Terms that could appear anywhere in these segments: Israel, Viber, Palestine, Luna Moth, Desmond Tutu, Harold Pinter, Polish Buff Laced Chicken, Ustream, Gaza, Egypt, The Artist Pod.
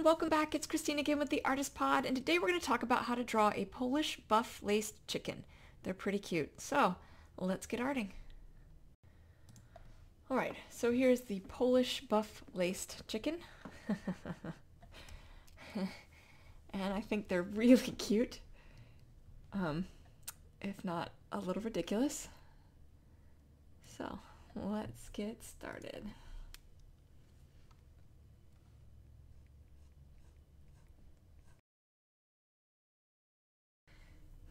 everyone, welcome back. It's Christine again with The Artist Pod, and today we're going to talk about how to draw a Polish buff laced chicken. They're pretty cute, so let's get arting. Alright, so here's the Polish buff laced chicken. And I think they're really cute, if not a little ridiculous. So let's get started.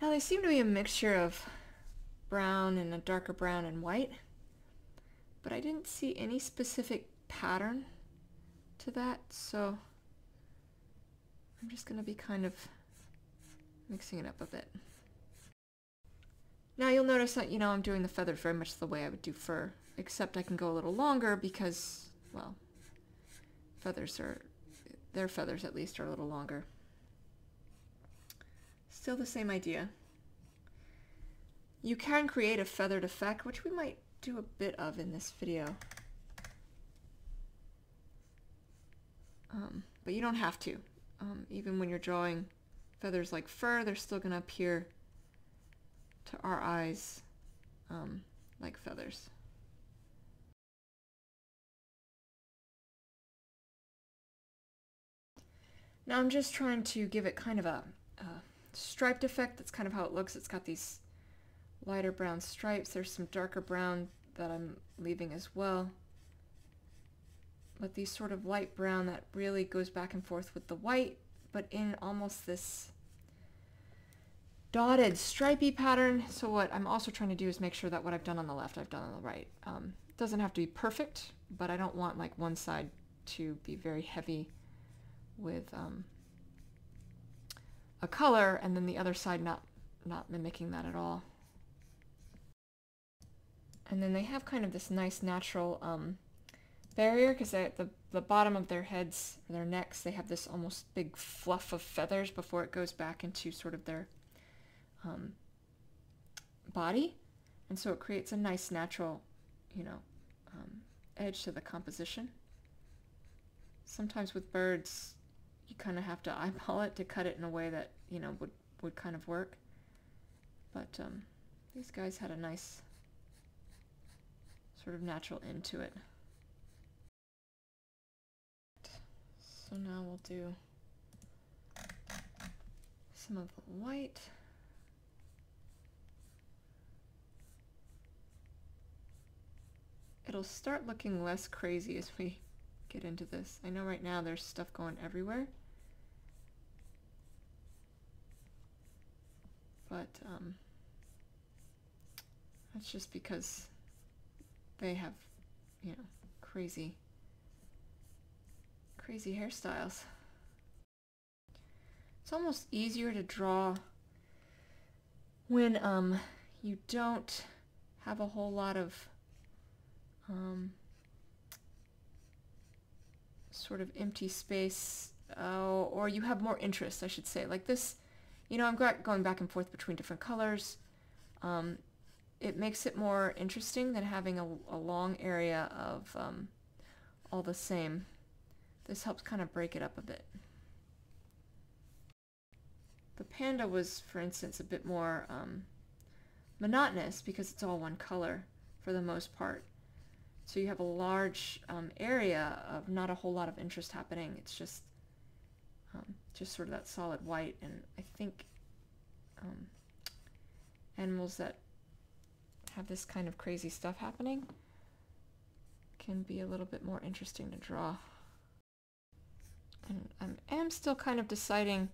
Now they seem to be a mixture of brown and a darker brown and white, but I didn't see any specific pattern to that, so I'm just going to be kind of mixing it up a bit. Now you'll notice that, you know, I'm doing the feathers very much the way I would do fur, except I can go a little longer because, well, their feathers at least are a little longer. Still the same idea. You can create a feathered effect, which we might do a bit of in this video. But you don't have to. Even when you're drawing feathers like fur, they're still going to appear to our eyes like feathers. Now I'm just trying to give it kind of a striped effect. That's kind of how it looks. It's got these lighter brown stripes. There's some darker brown that I'm leaving as well. But these sort of light brown that really goes back and forth with the white, but in almost this dotted stripey pattern. So what I'm also trying to do is make sure that what I've done on the left, I've done on the right. It doesn't have to be perfect, but I don't want like one side to be very heavy with a color and then the other side not mimicking that at all. And then they have kind of this nice natural barrier, because at the bottom of their heads, their necks, they have this almost big fluff of feathers before it goes back into sort of their body, and so it creates a nice natural, you know, edge to the composition. Sometimes with birds, you kind of have to eyeball it to cut it in a way that, you know, would kind of work. But these guys had a nice sort of natural end to it. So now we'll do some of the white. It'll start looking less crazy as we get into this. I know right now there's stuff going everywhere. But that's just because they have, you know, crazy hairstyles. It's almost easier to draw when you don't have a whole lot of sort of empty space, or you have more interest, I should say. Like this, you know, I'm going back and forth between different colors. It makes it more interesting than having a long area of all the same. This helps kind of break it up a bit. The panda was, for instance, a bit more monotonous because it's all one color for the most part. So you have a large area of not a whole lot of interest happening. It's just sort of that solid white. And I think animals that have this kind of crazy stuff happening can be a little bit more interesting to draw. And I am still kind of deciding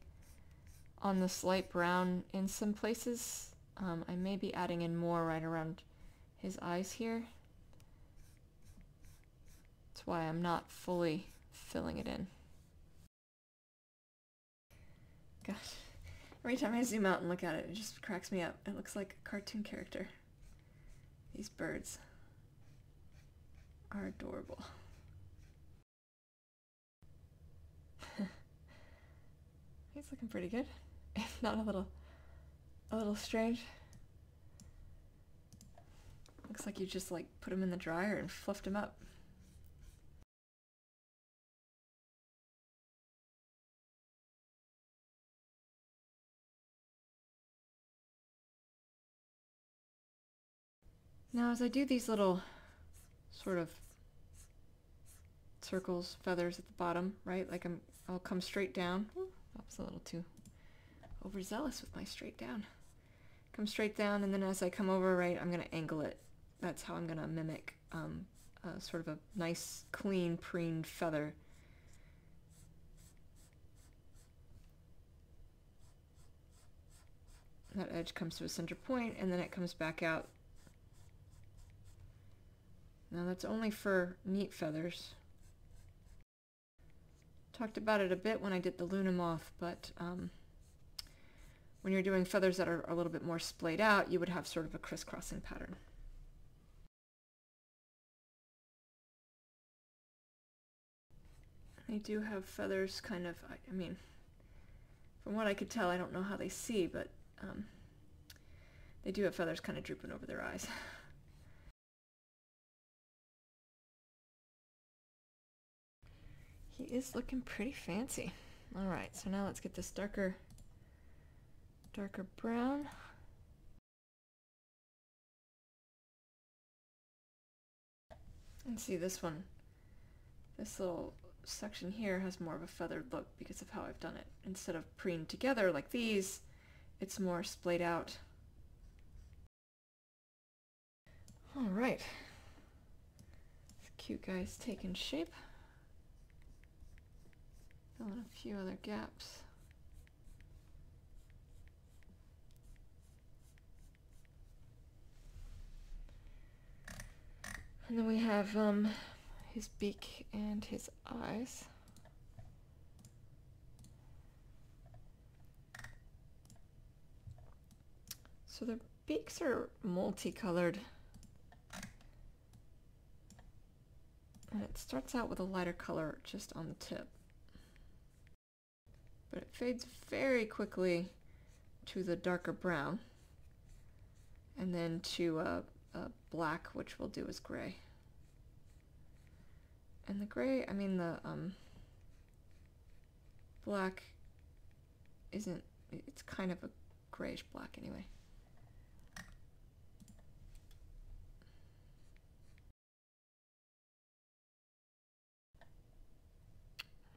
on this light brown in some places. I may be adding in more right around his eyes here. That's why I'm not fully filling it in. Gosh, every time I zoom out and look at it, it just cracks me up. It looks like a cartoon character. These birds are adorable. He's looking pretty good, if not a little strange. Looks like you just like put him in the dryer and fluffed him up. Now as I do these little sort of circles, feathers at the bottom, right? Like I'll come straight down. I was a little too overzealous with my straight down. Come straight down, and then as I come over, right, I'm gonna angle it. That's how I'm gonna mimic sort of a nice, clean, preened feather. That edge comes to a center point, and then it comes back out. Now that's only for neat feathers. Talked about it a bit when I did the Luna Moth, but when you're doing feathers that are a little bit more splayed out, you would have sort of a crisscrossing pattern. I do have feathers kind of, I mean, from what I could tell, I don't know how they see, but they do have feathers kind of drooping over their eyes. He is looking pretty fancy. All right, so now let's get this darker brown. And see this one, this little section here has more of a feathered look because of how I've done it. Instead of preened together like these, it's more splayed out. All right, this cute guy's taking shape. Fill in a few other gaps. And then we have his beak and his eyes. So their beaks are multicolored. And it starts out with a lighter color just on the tip. But it fades very quickly to the darker brown, and then to a black, which we'll do as gray. And the gray, I mean the black isn't, it's kind of a grayish black anyway.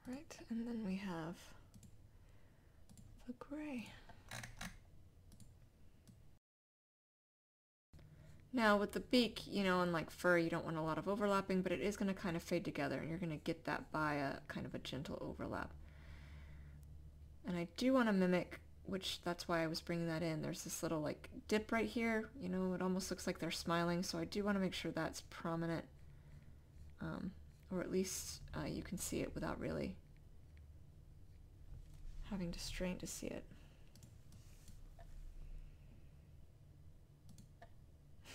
Right, and then we have the gray. Now with the beak, you know, and like fur, you don't want a lot of overlapping, but it is going to kind of fade together, and you're going to get that by a kind of a gentle overlap. And I do want to mimic, which that's why I was bringing that in. There's this little like dip right here, you know, it almost looks like they're smiling, so I do want to make sure that's prominent, or at least you can see it without really having to strain to see it.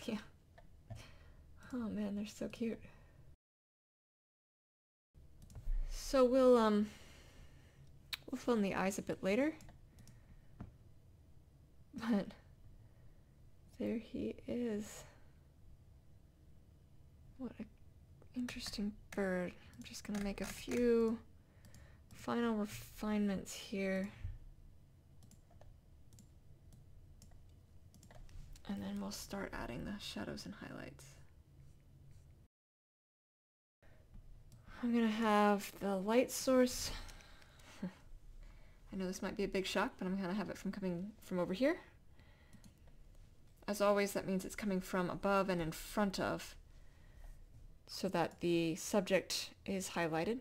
Yeah. Oh man, they're so cute. So we'll fill in the eyes a bit later. But there he is. What an interesting bird. I'm just gonna make a few final refinements here, and then we'll start adding the shadows and highlights. I'm gonna have the light source. I know this might be a big shock, but I'm gonna have it from coming from over here. As always, that means it's coming from above and in front of, so that the subject is highlighted.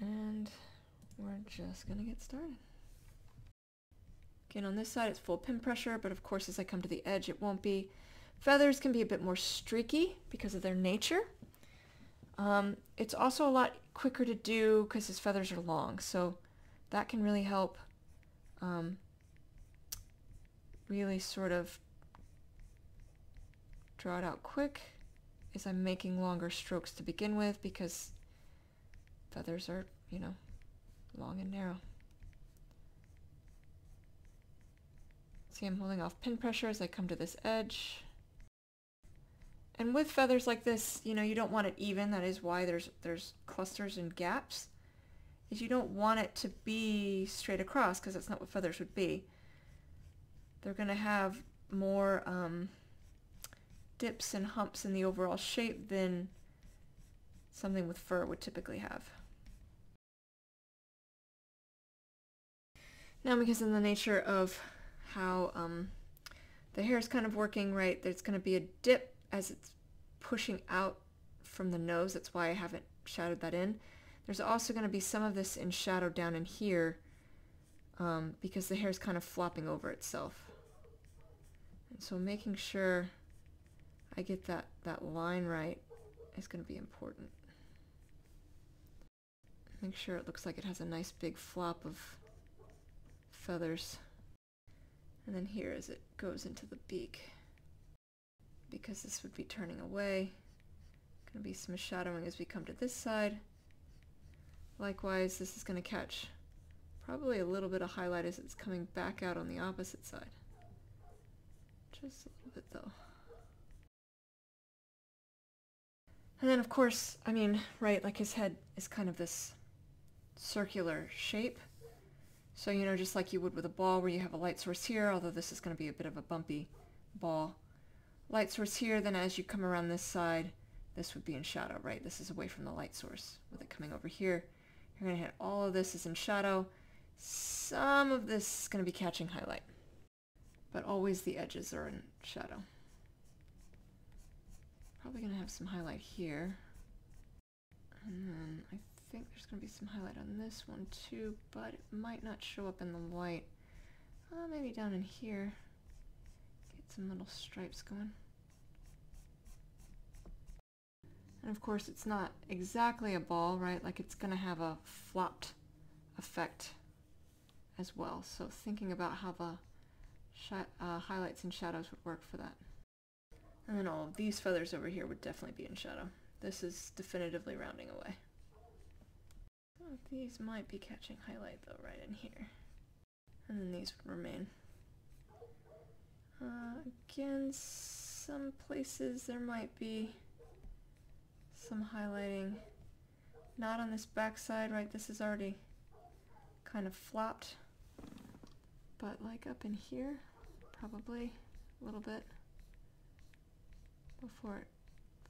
And we're just gonna get started. Again, on this side it's full pin pressure, but of course as I come to the edge it won't be. Feathers can be a bit more streaky because of their nature. It's also a lot quicker to do because his feathers are long, so that can really help really sort of draw it out quick as I'm making longer strokes to begin with, because feathers are, you know, long and narrow. See, I'm holding off pin pressure as I come to this edge. And with feathers like this, you know, you don't want it even. That is why there's clusters and gaps, is you don't want it to be straight across, because that's not what feathers would be. They're going to have more dips and humps in the overall shape than something with fur would typically have. Now, because of the nature of how the hair is kind of working, right, there's going to be a dip as it's pushing out from the nose. That's why I haven't shadowed that in. There's also going to be some of this in shadow down in here because the hair is kind of flopping over itself. And so making sure I get that line right is going to be important. Make sure it looks like it has a nice big flop of feathers. And then here as it goes into the beak, because this would be turning away, going to be some shadowing as we come to this side. Likewise, this is going to catch probably a little bit of highlight as it's coming back out on the opposite side. Just a little bit though. And then of course, I mean, right, like his head is kind of this circular shape. So, you know, just like you would with a ball where you have a light source here, although this is going to be a bit of a bumpy ball. Light source here, then as you come around this side, this would be in shadow, right? This is away from the light source. With it coming over here, you're going to hit all of this is in shadow. Some of this is going to be catching highlight, but always the edges are in shadow. Probably going to have some highlight here. And then I think there's going to be some highlight on this one too, but it might not show up in the light. Maybe down in here. Get some little stripes going. And of course it's not exactly a ball, right? Like it's going to have a flopped effect as well. So thinking about how the highlights and shadows would work for that. And then all of these feathers over here would definitely be in shadow. This is definitively rounding away. Well, these might be catching highlight though, right in here. And then these would remain. Again, some places there might be some highlighting, not on this back side, right? This is already kind of flopped, but like up in here, probably a little bit before it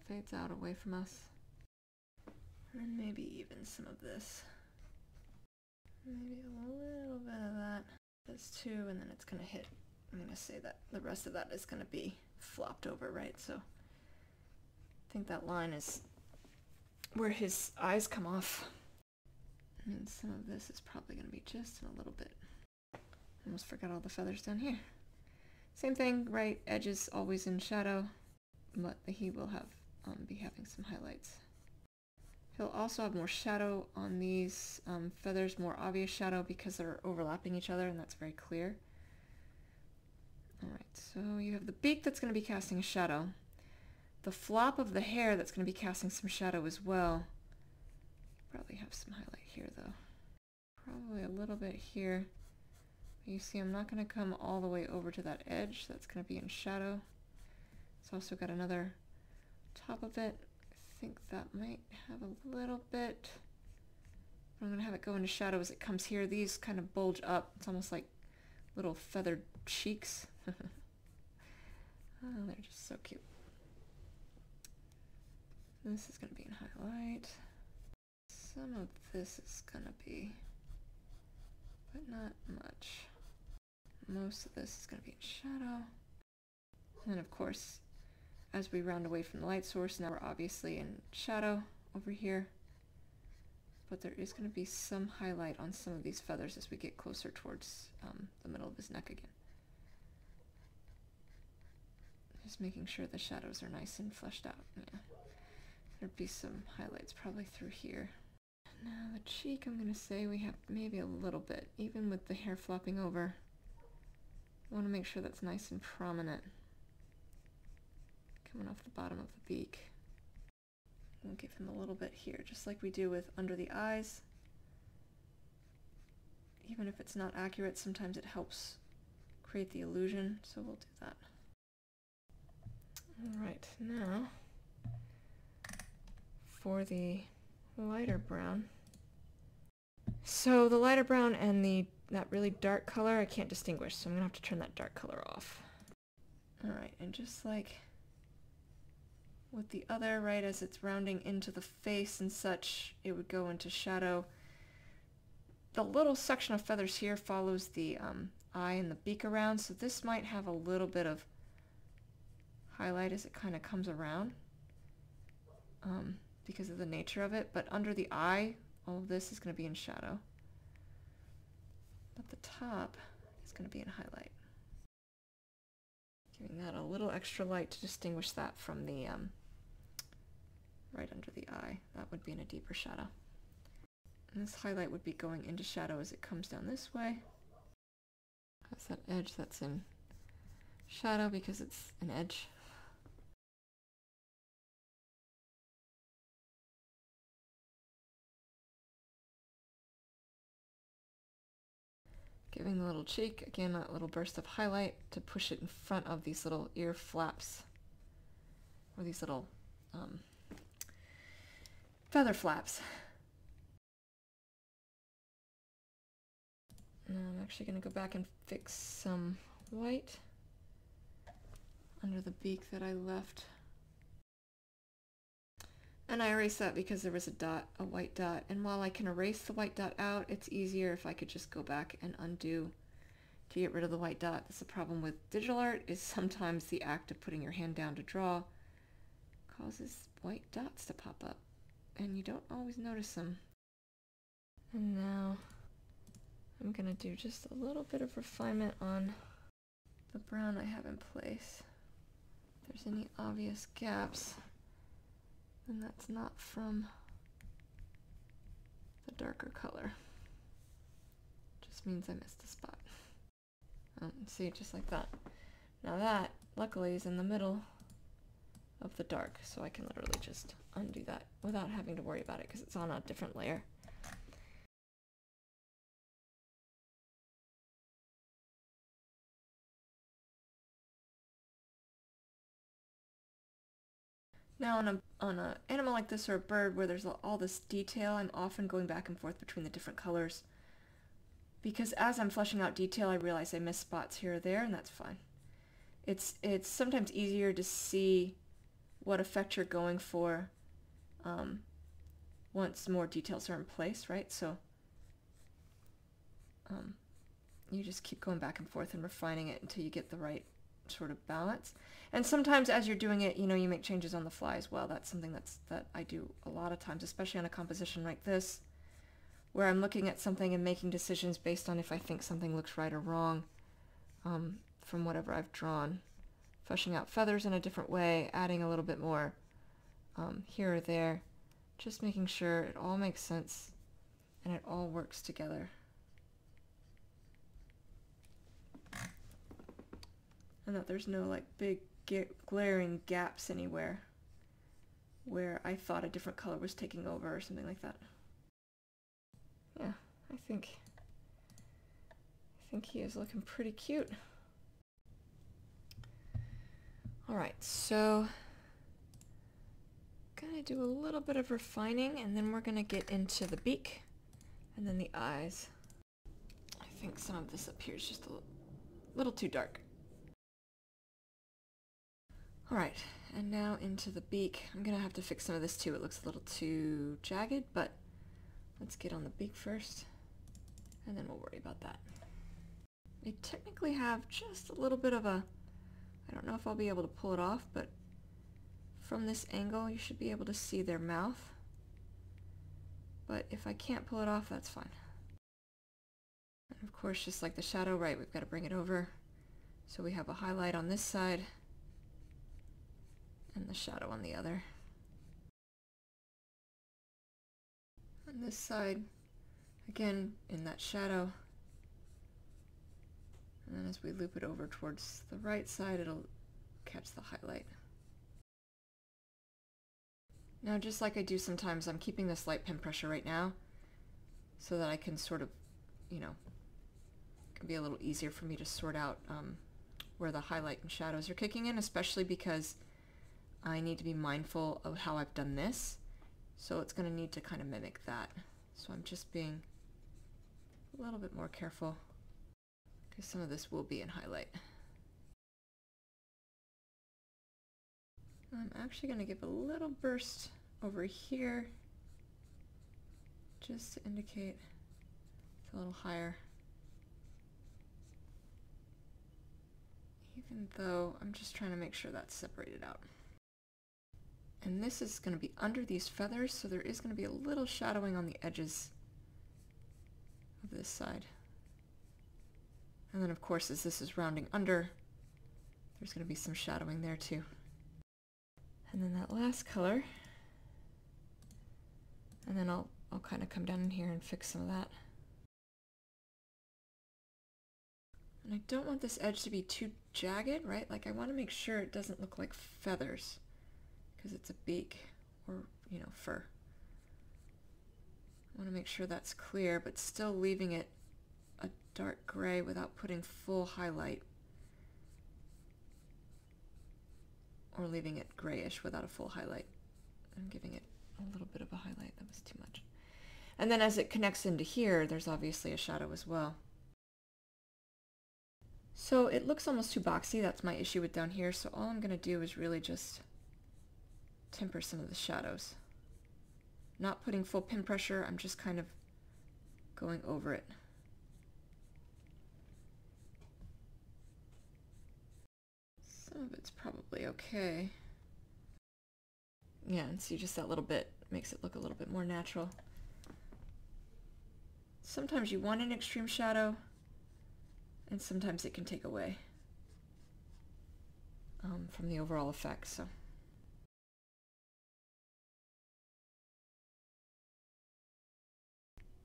fades out away from us. And maybe even some of this. Maybe a little bit of that. This too, and then it's gonna hit. I'm gonna say that the rest of that is gonna be flopped over, right? So I think that line is where his eyes come off. And some of this is probably going to be just in a little bit. Almost forgot all the feathers down here. Same thing, right? Edges always in shadow, but he will have be having some highlights. He'll also have more shadow on these feathers, more obvious shadow because they're overlapping each other, and that's very clear. All right, so you have the beak that's going to be casting a shadow. The flop of the hair that's going to be casting some shadow as well. Probably have some highlight here though. Probably a little bit here. You see I'm not going to come all the way over to that edge. That's going to be in shadow. It's also got another top of it. I think that might have a little bit. I'm going to have it go into shadow as it comes here. These kind of bulge up. It's almost like little feathered cheeks. Oh, they're just so cute. This is going to be in highlight. Some of this is going to be, but not much. Most of this is going to be in shadow. And then of course, as we round away from the light source, now we're obviously in shadow over here. But there is going to be some highlight on some of these feathers as we get closer towards the middle of his neck again. Just making sure the shadows are nice and fleshed out. Yeah. There'd be some highlights probably through here. Now the cheek, I'm going to say we have maybe a little bit, even with the hair flopping over. I want to make sure that's nice and prominent. Coming off the bottom of the beak. We'll give him a little bit here, just like we do with under the eyes. Even if it's not accurate, sometimes it helps create the illusion, so we'll do that. Alright, now for the lighter brown. So the lighter brown and that really dark color I can't distinguish, so I'm going to have to turn that dark color off. All right, and just like with the other, right, as it's rounding into the face and such, it would go into shadow. The little section of feathers here follows the eye and the beak around, so this might have a little bit of highlight as it kind of comes around because of the nature of it, but under the eye, all of this is going to be in shadow. But the top is going to be in highlight. Giving that a little extra light to distinguish that from the right under the eye. That would be in a deeper shadow. And this highlight would be going into shadow as it comes down this way. That's that edge that's in shadow because it's an edge. Giving the little cheek, again, that little burst of highlight to push it in front of these little ear flaps, or these little feather flaps. Now I'm actually going to go back and fix some white under the beak that I left. And I erased that because there was a dot, a white dot, and while I can erase the white dot out, it's easier if I could just go back and undo to get rid of the white dot. That's the problem with digital art, is sometimes the act of putting your hand down to draw causes white dots to pop up, and you don't always notice them. And now I'm gonna do just a little bit of refinement on the brown I have in place. If there's any obvious gaps, and that's not from the darker color. Just means I missed a spot. See, just like that. Now that, luckily, is in the middle of the dark, so I can literally just undo that without having to worry about it because it's on a different layer. Now on an animal like this, or a bird, where there's all this detail, I'm often going back and forth between the different colors, because as I'm fleshing out detail, I realize I miss spots here or there, and that's fine. It's sometimes easier to see what effect you're going for once more details are in place, right? So you just keep going back and forth and refining it until you get the right sort of balance. And sometimes as you're doing it, you know, you make changes on the fly as well. That's something that I do a lot of times, especially on a composition like this, where I'm looking at something and making decisions based on if I think something looks right or wrong from whatever I've drawn. Fleshing out feathers in a different way, adding a little bit more here or there, just making sure it all makes sense and it all works together. And that there's no like big glaring gaps anywhere where I thought a different color was taking over or something like that. Yeah, I think he is looking pretty cute. All right, so gonna do a little bit of refining, and then we're gonna get into the beak and then the eyes. I think some of this up here is just a little too dark. All right, and now into the beak. I'm gonna have to fix some of this too. It looks a little too jagged, but let's get on the beak first, and then we'll worry about that. We technically have just a little bit of a, I don't know if I'll be able to pull it off, but from this angle, you should be able to see their mouth. But if I can't pull it off, that's fine. And of course, just like the shadow, right, we've got to bring it over. So we have a highlight on this side, and the shadow on the other. On this side, again, in that shadow. And then as we loop it over towards the right side, it'll catch the highlight. Now, just like I do sometimes, I'm keeping this light pen pressure right now so that I can sort of, you know, it can be a little easier for me to sort out where the highlight and shadows are kicking in, especially because I need to be mindful of how I've done this, so it's going to need to kind of mimic that. So I'm just being a little bit more careful, because some of this will be in highlight. I'm actually going to give a little burst over here just to indicate it's a little higher. Even though I'm just trying to make sure that's separated out. And this is going to be under these feathers, so there is going to be a little shadowing on the edges of this side. And then of course, as this is rounding under, there's going to be some shadowing there too. And then that last color, and then I'll kind of come down in here and fix some of that. And I don't want this edge to be too jagged, right? Like I want to make sure it doesn't look like feathers because it's a beak or, you know, fur. I want to make sure that's clear, but still leaving it a dark gray without putting full highlight or leaving it grayish without a full highlight. I'm giving it a little bit of a highlight. That was too much. And then as it connects into here, there's obviously a shadow as well. So it looks almost too boxy. That's my issue with down here. So all I'm going to do is really just temper some of the shadows. Not putting full pin pressure. I'm just kind of going over it. Some of it's probably okay. Yeah, and see just that little bit makes it look a little bit more natural. Sometimes you want an extreme shadow. And sometimes it can take away from the overall effect. So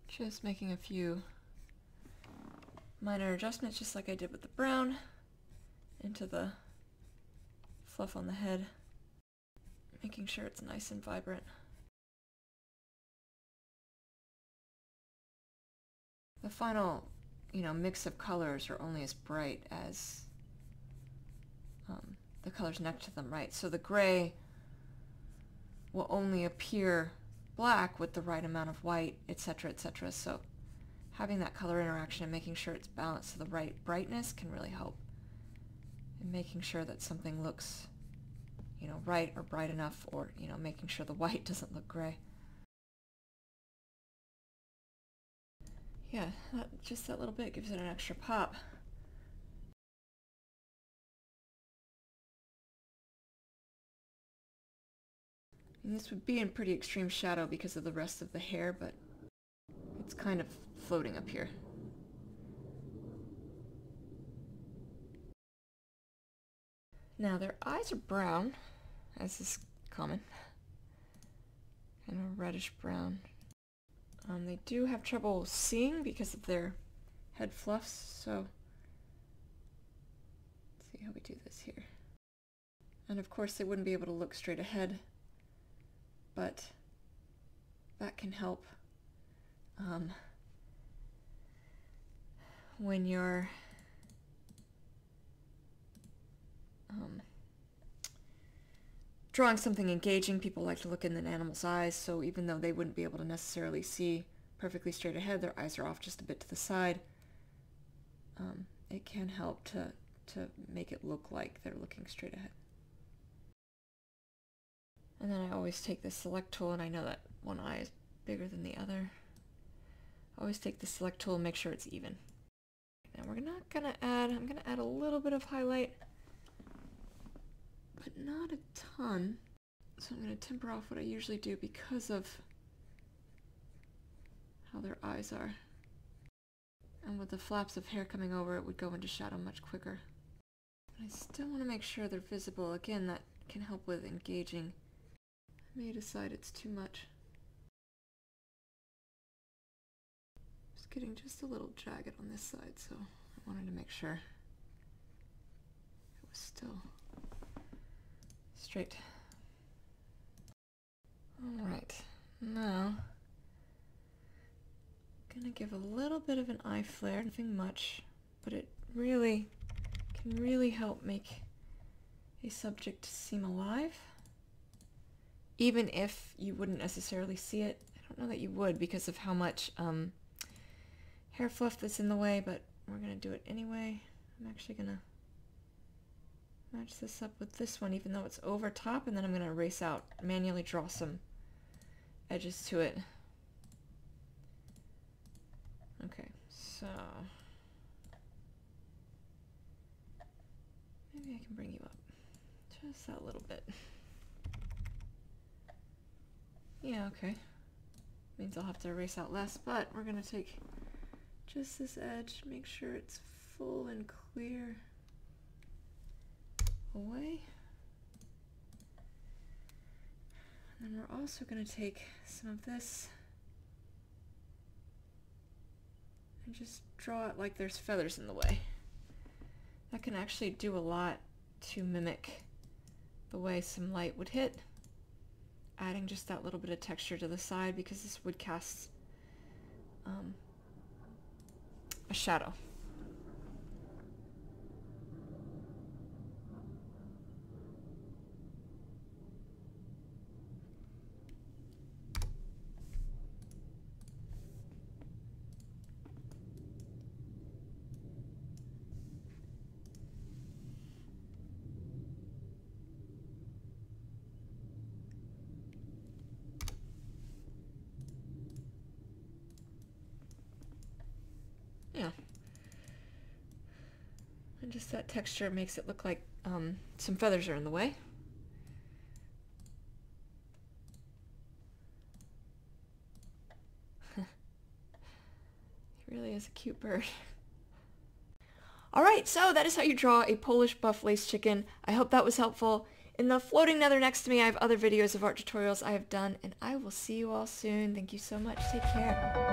just making a few minor adjustments, just like I did with the brown, into the fluff on the head, making sure it's nice and vibrant. The final, you know, mix of colors are only as bright as the colors next to them, right? So the gray will only appear black with the right amount of white, etc., etc. So having that color interaction and making sure it's balanced to the right brightness can really help in making sure that something looks, you know, right or bright enough, or, you know, making sure the white doesn't look gray. Yeah, just that little bit gives it an extra pop. And this would be in pretty extreme shadow because of the rest of the hair, but it's kind of floating up here. Now their eyes are brown, as is common, kind of reddish brown. They do have trouble seeing because of their head fluffs, so let's see how we do this here. And of course they wouldn't be able to look straight ahead, but that can help when you're drawing something engaging. People like to look in an animal's eyes, so even though they wouldn't be able to necessarily see perfectly straight ahead, their eyes are off just a bit to the side. It can help to make it look like they're looking straight ahead. And then I always take the select tool, and I know that one eye is bigger than the other. I always take the select tool and make sure it's even. Now we're not gonna add, I'm gonna add a little bit of highlight, but not a ton. So I'm going to temper off what I usually do because of how their eyes are. And with the flaps of hair coming over, it would go into shadow much quicker. But I still want to make sure they're visible. Again, that can help with engaging. I may decide it's too much. It's getting just a little jagged on this side, so I wanted to make sure it was still straight. All right, now I'm gonna give a little bit of an eye flare, nothing much, but it really can really help make a subject seem alive, even if you wouldn't necessarily see it. I don't know that you would because of how much hair fluff that's in the way, but we're gonna do it anyway. I'm actually gonna Match this up with this one, even though it's over top, and then I'm going to erase out, manually draw some edges to it. Okay, so maybe I can bring you up just that little bit. Yeah, okay. Means I'll have to erase out less, but we're going to take just this edge, make sure it's full and clear away. And then we're also going to take some of this and just draw it like there's feathers in the way. That can actually do a lot to mimic the way some light would hit, adding just that little bit of texture to the side, because this would cast a shadow. Just that texture makes it look like some feathers are in the way. It really is a cute bird. Alright, so that is how you draw a Polish buff laced chicken. I hope that was helpful. In the floating nether next to me, I have other videos of art tutorials I have done, and I will see you all soon. Thank you so much. Take care.